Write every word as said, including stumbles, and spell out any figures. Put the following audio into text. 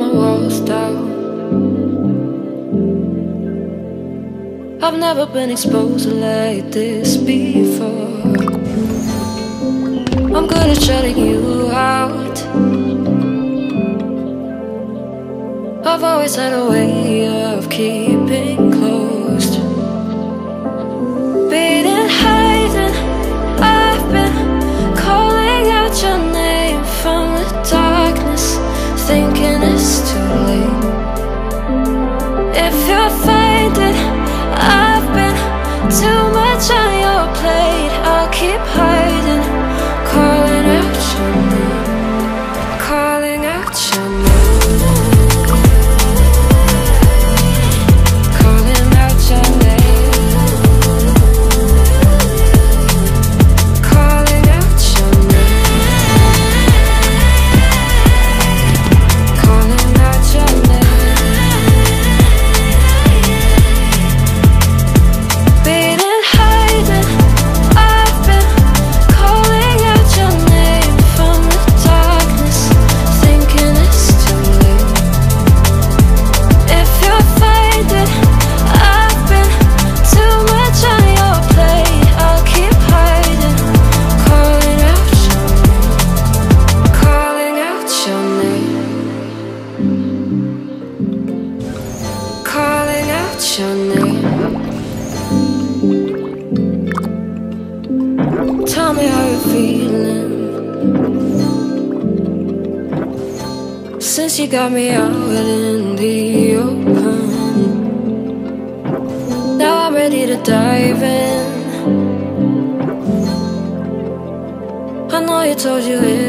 my walls down. I've never been exposed like this before. I'm good at shutting you out. I've always had a way of keeping closed. Beating, hiding, I've been calling out your name from the darkness, thinking it's too late. If you're finding I've been too much on your plate, I'll keep hiding, calling out your name, calling out your name. Tell me how you're feeling since you got me out in the open. Now I'm ready to dive in. I know you told you it